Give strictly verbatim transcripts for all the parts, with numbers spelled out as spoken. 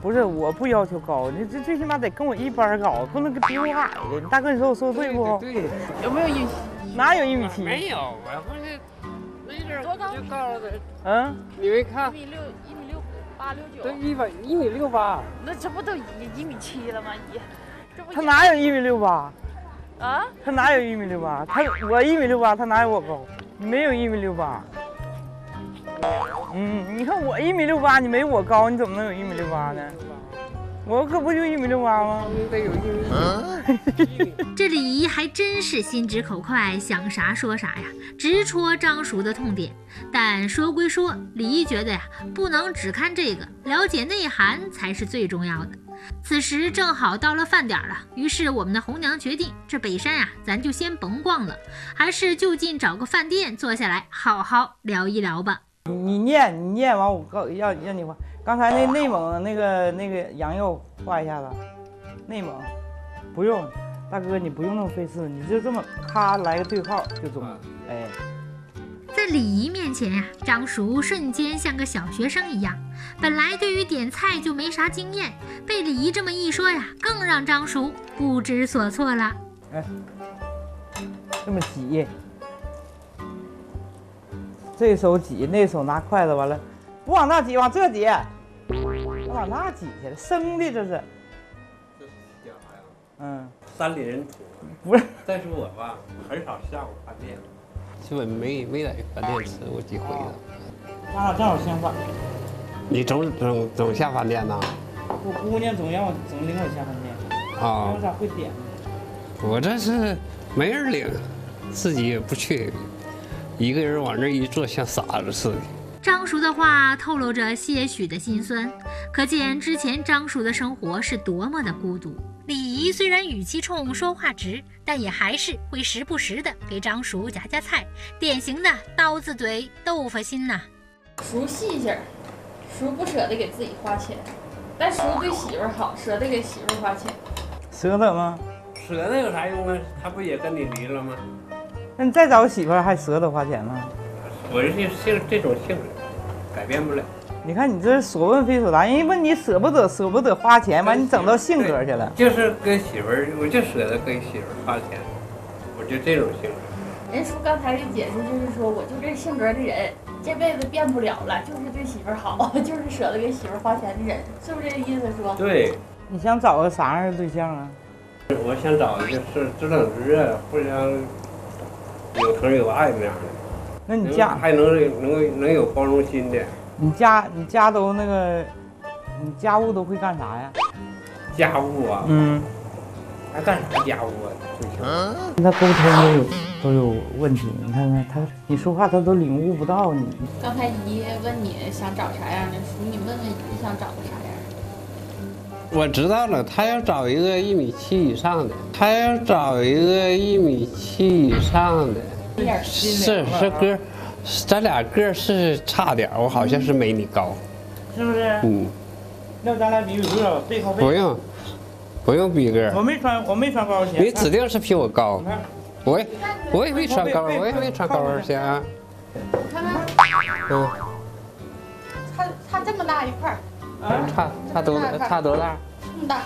不是，我不要求高，你这最起码得跟我一般高，不能比我矮的。大哥，你说我说对不？对，有没有一？哪有一米七？没有，我不是没准就告诉他。嗯，你没看？一米六，一米六八六九。对，一百一米六八。那这不都一米七了吗？一，这不他哪有一米六八？啊？他哪有一米六八？他我一米六八，他哪有我高？没有一米六八。 嗯，你看我一米六八，你没我高，你怎么能有一米六八呢？我可不就一米六八吗？得有一米。这李姨还真是心直口快，想啥说啥呀，直戳张叔的痛点。但说归说，李姨觉得呀，不能只看这个，了解内涵才是最重要的。此时正好到了饭点了，于是我们的红娘决定，这北山啊，咱就先甭逛了，还是就近找个饭店坐下来，好好聊一聊吧。 你念，你念完我告要让你画。刚才那内蒙那个那个羊肉画一下子，内蒙，不用，大哥你不用那么费事，你就这么咔来个对号就中了。哎，在李姨面前呀、啊，张叔瞬间像个小学生一样。本来对于点菜就没啥经验，被李姨这么一说呀，更让张叔不知所措了。哎，这么挤。 这手挤，那手拿筷子，完了，不往那挤，往这挤，我往那挤去了，生的这是。这是讲啥呀？嗯，山里人土。不是，但是我吧，很少下过饭店，基本没没在饭店吃过几回了。那正好相反。你总总总下饭店呐？我姑娘总让我总领我下饭店。啊。我咋会点？我这是没人领，自己也不去。 一个人往那一坐，像傻子似的。张叔的话透露着些许的心酸，可见之前张叔的生活是多么的孤独。李姨虽然语气冲、说话直，但也还是会时不时的给张叔夹夹菜，典型的刀子嘴豆腐心呐。叔细心儿，叔不舍得给自己花钱，但叔对媳妇儿好，舍得给媳妇儿花钱。舍得吗？舍得有啥用啊？他不也跟你离了吗？ 那你再找媳妇儿还舍得花钱吗？我这性这种性格改变不了。你看你这所问非所答，人家问你舍不得舍不得花钱，完你整到性格去了。就是跟媳妇儿，我就舍得跟媳妇儿花钱，我就这种性格。人叔刚才的解释就是说，我就这性格的人，这辈子变不了了，就是对媳妇儿好，就是舍得给媳妇儿花钱的人，是不是这个意思，叔？对。你想找个啥样的对象啊？我想找的就是知冷知热，互相。 有疼有爱那样的，那你家还能能够能有包容心的。你家你家都那个，你家务都会干啥呀？家务啊，嗯，还干啥家务啊？嗯，他沟通都有都有问题，你看看他，你说话他都领悟不到你。刚才姨问你想找啥样的，叔你问问姨想找个啥样的？我知道了，他要找一个一米七以上的，他要找一个一米七以上的。 是是哥，咱俩个是差点，我好像是没你高，是不是？嗯，要咱俩比比个背靠背。不用，不用比个。我没穿，我没穿高跟鞋。你指定是比我高。我我也没穿高，我也没穿高跟鞋啊。看看，嗯，差差这么大一块儿。差差多差多大？这么大。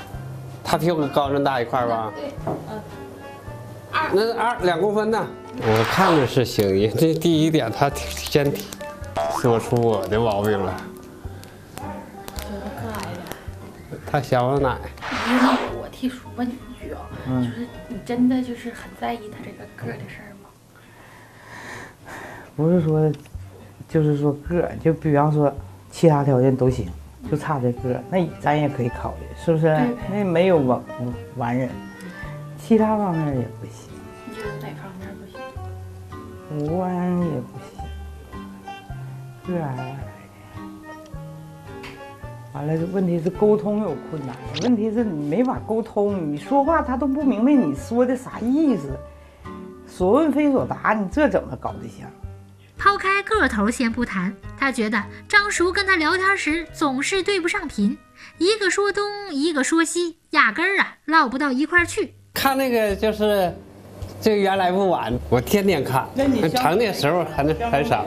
他比我高这么大一块吧？对，嗯。二那二两公分呢？ 我看着是行，人这第一点他先说出我的毛病了。他想我奶。我替叔问你一句啊，就是你真的就是很在意他这个个的事儿吗？不是说，就是说个，就比方说其他条件都行，就差这个，那咱也可以考虑，是不是？那没有完完人，其他方面也不行。你觉得哪方面？ 五官也不行，个矮矮的，完了问题是沟通有困难，问题是你没法沟通，你说话他都不明白你说的啥意思，所问非所答，你这怎么搞对象？抛开个头先不谈，他觉得张叔跟他聊天时总是对不上频，一个说东，一个说西，压根儿啊唠不到一块儿去。看那个就是。 这原来不晚，我天天看。那你常的时候还很少。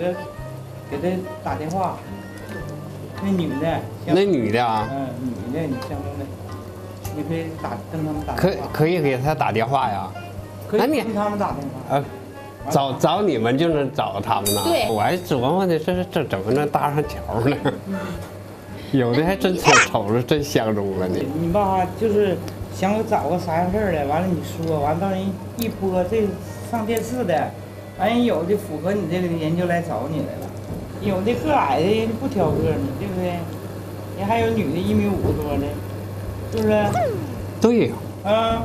给他打电话，那女的。那女的啊？嗯，女练你相应的，你可以打跟他们打。可可以给他打电话呀？可以跟他们打电话。呃，找找你们就能找他们呢。对，我还琢磨呢，这这怎么能搭上桥呢？有的还真瞅瞅着真相中了你。你吧，就是想找个啥样事儿的，完了你说，完了到人一播这上电视的，完人有的符合你这个人就来找你来了，有的个矮的人就不挑个呢，对不对？人还有女的一米五多的，是不是？对。啊。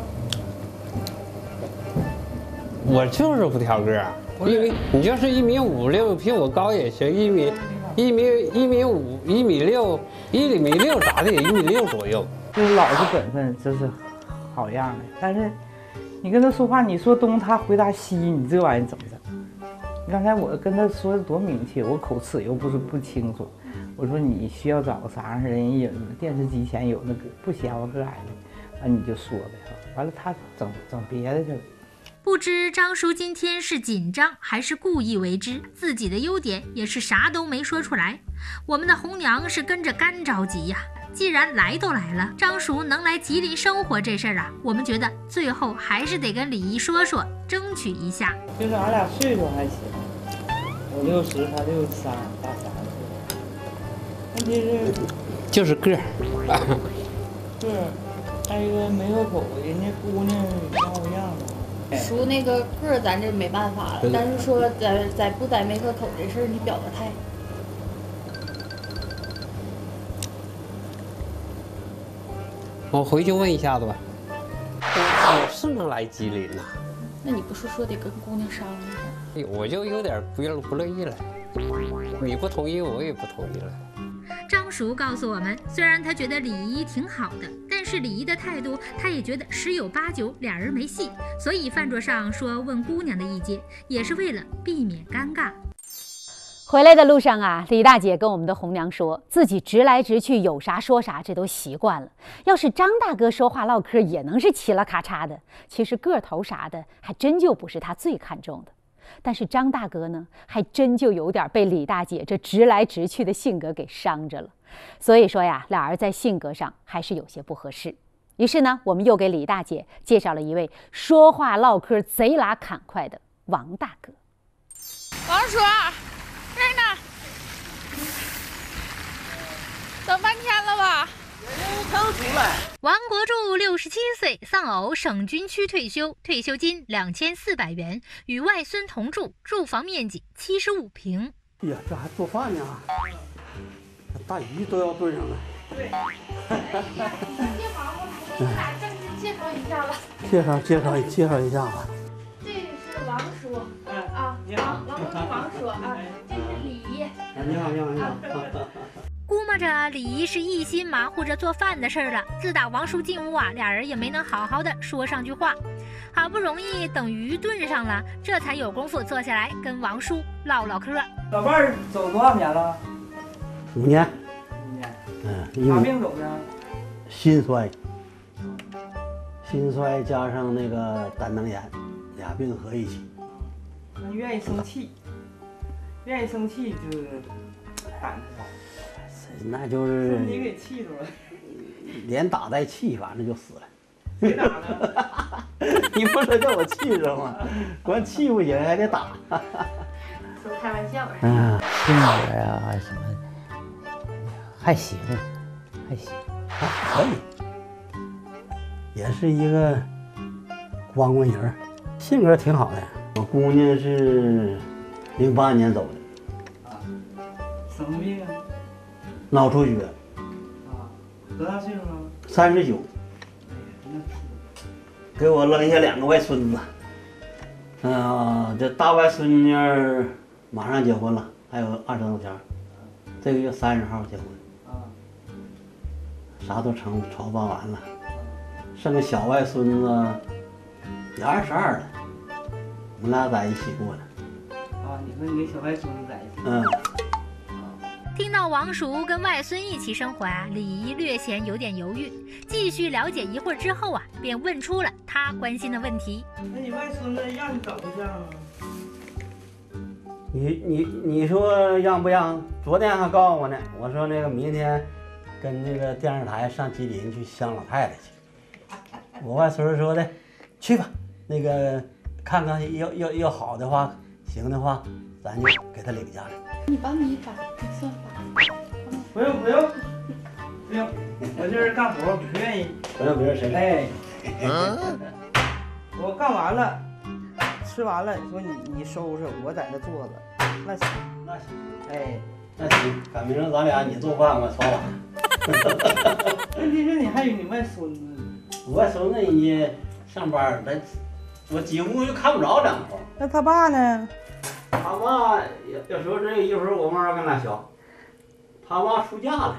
我就是不挑个，因为你就是一米五六，比我高也行，一米。一米一米五一米六一米六啥的也一米六左右，就是老实本分，就是好样的。但是你跟他说话，你说东他回答西，你这玩意怎么整？刚才我跟他说的多明确，我口齿又不是不清楚。我说你需要找个啥样人，有电视机前有那个不瞎我个矮的，完你就说呗。完了他整整别的去了。不知张叔今天是紧张还是故意为之，自己的优点也是啥都没说出来。我们的红娘是跟着干着急呀、啊。既然来都来了，张叔能来吉林生活这事儿啊，我们觉得最后还是得跟李姨说说，争取一下。就是俺俩岁数还行，我六十，他六三，大三岁。问题是就是个儿，对，还有一个没喝口，人家姑娘像我样子。叔那个个儿咱这没办法了，但是说在在不在没喝口这事儿，你表个态。我回去问一下子吧。我是能来吉林呐、啊，那你不是说得跟姑娘商量吗？我就有点不乐不乐意了，你不同意我也不同意了。张叔告诉我们，虽然他觉得李姨挺好的，但是李姨的态度，他也觉得十有八九俩人没戏，所以饭桌上说问姑娘的意见，也是为了避免尴尬。回来的路上啊，李大姐跟我们的红娘说，自己直来直去，有啥说啥，这都习惯了。要是张大哥说话唠嗑，也能是嘁啦咔嚓的。其实个头啥的，还真就不是他最看重的。但是张大哥呢，还真就有点被李大姐这直来直去的性格给伤着了，所以说呀，俩人在性格上还是有些不合适。于是呢，我们又给李大姐介绍了一位说话唠嗑贼拉侃快的王大哥。王叔，这儿呢，等半天了吧？刚出来。王国柱六十七岁，丧偶，省军区退休，退休金两千四百元，与外孙同住，住房面积七十五平。哎呀，这还做饭呢，大鱼都要炖上了。对，别忙活，给你俩正式介绍一下吧。介绍介绍介绍一下吧。这是王叔，啊，王王国柱王叔啊，这是李姨。你好，你好，你好。估摸着李姨是一心忙活着做饭的事儿了，自打王叔进屋啊，俩人也没能好好的说上句话。好不容易等鱼炖上了，这才有功夫坐下来跟王叔唠唠嗑。老伴儿走多少年了？五年。五年。嗯。啥病走的？心衰。心衰加上那个胆囊炎，俩病合一起。那愿意生气，愿意生气就是胆子。那就是你给气住了，连打带气，反正就死了。谁打呢？你不说叫我气着吗？光气不行，还得打。说开玩笑吧。啊，性格呀什么，还行，还行，还可以。也是一个光棍人，性格挺好的。我姑娘是零八年走的。啊，什么病啊？脑出血，啊，多大岁数了？三十九。给我扔下两个外孙子，嗯、呃，这大外孙女马上结婚了，还有二十多天，这个月三十号结婚。啊。啥都成筹办完了，剩个小外孙子也二十二了，我们俩在一起过的。啊，你和你小外孙子在一起。嗯。听到王叔跟外孙一起生活啊，李姨略显有点犹豫。继续了解一会儿之后啊，便问出了她关心的问题。那你外孙子让你找对象吗？你你你说让不让？昨天还告诉我呢，我说那个明天跟那个电视台上吉林去乡老太太去。我外孙说的，去吧，那个看看要要要好的话，行的话，咱就给他领下来。你帮你把，你算吧。不用不用不用，我就是干活，不愿意。不用不用，谁？哎，我干完了。 吃完了，说你你收拾，我在那坐着，那行那行，哎，那行，赶明儿咱俩你做饭，我刷碗。问题是你还有你外孙子，我外孙子人家上班，咱我几乎就看不着两头。那他爸呢？他爸有有时候只有一会儿，我妈跟他学。他妈出嫁了，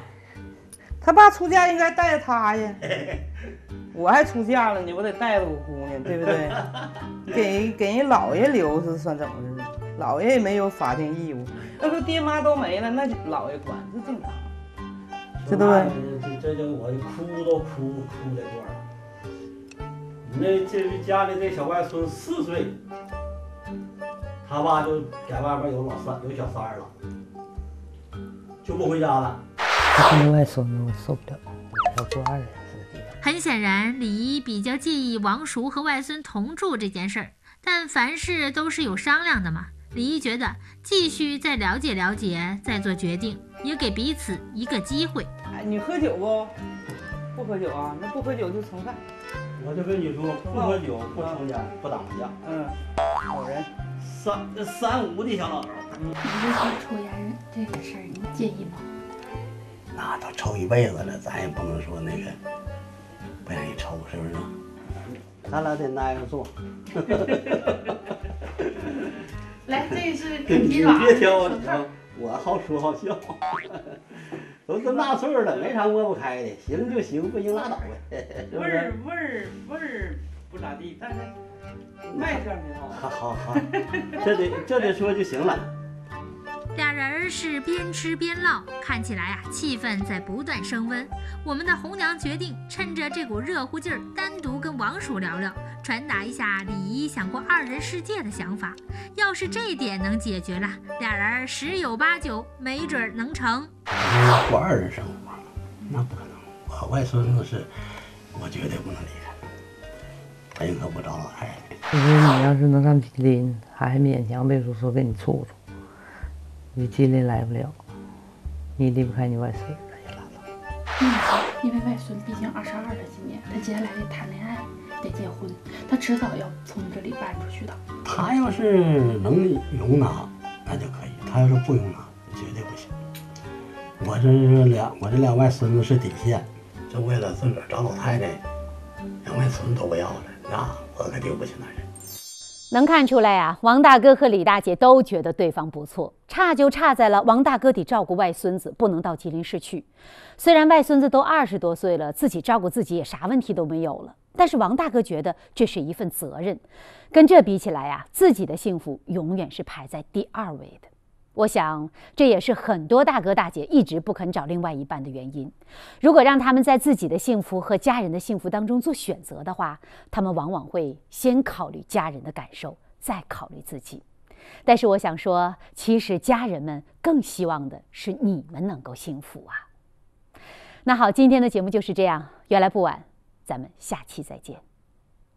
他爸出嫁应该带着他呀。我还出嫁了呢，我得带着我姑娘，对不对？给给人老爷留是算怎么回事？老爷也没有法定义务，那不爹妈都没了，那老爷管是正常，知道吧？这这我哭都哭哭得过了。那这家里这小外孙四岁，他爸就在外边有老三有小三儿了，就不回家了。他外孙子我受不了，我做二人。 很显然，李一比较介意王叔和外孙同住这件事儿，但凡事都是有商量的嘛。李一觉得继续再了解了解，再做决定，也给彼此一个机会。哎，你喝酒不？不喝酒啊？那不喝酒就从犯。我就跟你说，不喝酒，不抽烟，不打麻将。嗯，好人，三三五的小老头。嗯，你说抽烟这个事儿，你介意吗？那都抽一辈子了，咱也不能说那个。 不愿意抽是不是？咱俩得挨着坐。来，这是啃鸡爪。你别挑我，我好说好笑。都这么大岁数了，没啥抹不开的，行就行，不行拉倒呗。味儿味儿味儿不咋地，但是卖相挺好。好好好，这得这得说就行了。俩人是边吃边唠，看起来啊，气氛在不断升温。我们的红娘决定趁着这股热乎劲儿，单独跟王叔聊聊，传达一下李一想过二人世界的想法。要是这点能解决了，俩人十有八九没准能成。过二人生活，那不可能。我外孙子是，我绝对不能离开，他宁可不找老太太。你说你要是能上吉林，还勉强背叔叔给你处处。 你吉林来不了，你离不开你外孙，那也拉倒。嗯，因为外孙毕竟二十二了，今年他接下来得谈恋爱，得结婚，他迟早要从这里搬出去的。他要是能容纳，那就可以；他要是不容纳，绝对不行。我这是两，我这两外孙子是底线，这为了自个儿找老太太，两外孙都不要了，那我可丢不起那人。 能看出来啊，王大哥和李大姐都觉得对方不错，差就差在了王大哥得照顾外孙子，不能到吉林市去。虽然外孙子都二十多岁了，自己照顾自己也啥问题都没有了，但是王大哥觉得这是一份责任。跟这比起来啊，自己的幸福永远是排在第二位的。我想这也是很多大哥大姐一直不肯找另外一半的原因。如果让他们在自己的幸福和家人的幸福当中做选择的话，他们往往会先考虑家人的感受，再考虑自己。但是我想说，其实家人们更希望的是你们能够幸福啊。那好，今天的节目就是这样，原来不晚，咱们下期再见。